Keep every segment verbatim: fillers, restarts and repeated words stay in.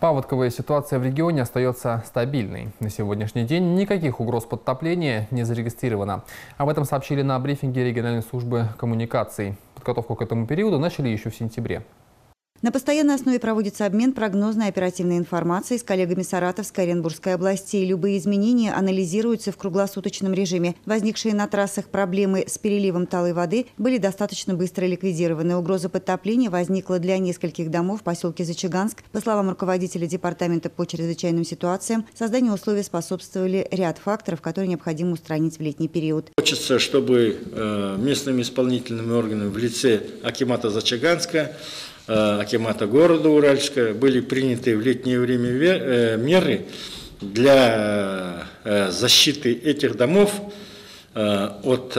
Паводковая ситуация в регионе остается стабильной. На сегодняшний день никаких угроз подтопления не зарегистрировано. Об этом сообщили на брифинге региональной службы коммуникаций. Подготовку к этому периоду начали еще в сентябре. На постоянной основе проводится обмен прогнозной оперативной информацией с коллегами Саратовской и Оренбургской областей. Любые изменения анализируются в круглосуточном режиме. Возникшие на трассах проблемы с переливом талой воды были достаточно быстро ликвидированы. Угроза подтопления возникла для нескольких домов в поселке Зачаганск. По словам руководителя департамента по чрезвычайным ситуациям, созданию условий способствовали ряд факторов, которые необходимо устранить в летний период. Хочется, чтобы местными исполнительными органами в лице Акимата Зачаганска, Акимата города Уральска были приняты в летнее время меры для защиты этих домов от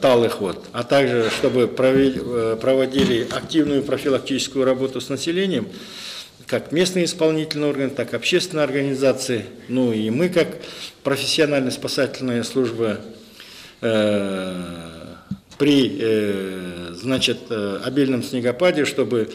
талых вод, а также чтобы проводили активную профилактическую работу с населением, как местные исполнительные органы, так и общественные организации, ну и мы, как профессиональная спасательная служба, при, значит, обильном снегопаде, чтобы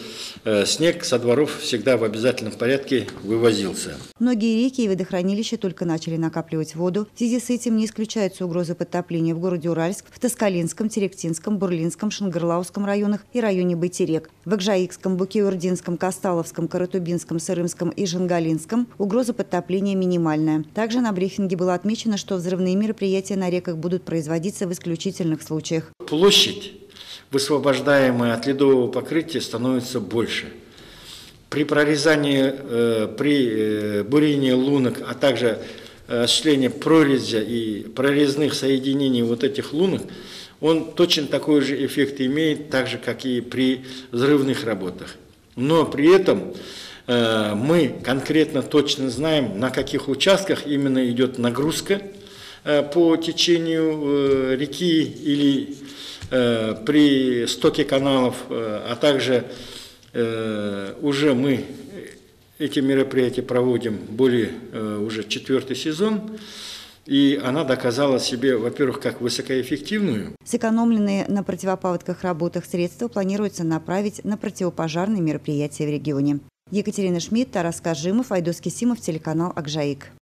снег со дворов всегда в обязательном порядке вывозился. Многие реки и водохранилища только начали накапливать воду. В связи с этим не исключаются угрозы подтопления в городе Уральск, в Тоскалинском, Теректинском, Бурлинском, Шангарлауском районах и районе Байтерек. В Акжайском, Букиурдинском, Косталовском, Каротубинском, Сырымском и Жангалинском угроза подтопления минимальная. Также на брифинге было отмечено, что взрывные мероприятия на реках будут производиться в исключительных случаях. Площадь, высвобождаемая от ледового покрытия, становится больше. При прорезании, э, при э, бурении лунок, а также осуществлении прорезя и прорезных соединений вот этих лунок, он точно такой же эффект имеет, так же, как и при взрывных работах. Но при этом э, мы конкретно точно знаем, на каких участках именно идет нагрузка э, по течению э, реки или при стоке каналов, а также уже мы эти мероприятия проводим более уже четвертый сезон. И она доказала себе, во-первых, как высокоэффективную. Сэкономленные на противопаводках работах средства планируется направить на противопожарные мероприятия в регионе. Екатерина Шмидта Роскажимов, Айдуский Симов, телеканал Акжаик.